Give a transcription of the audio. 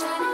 Shine.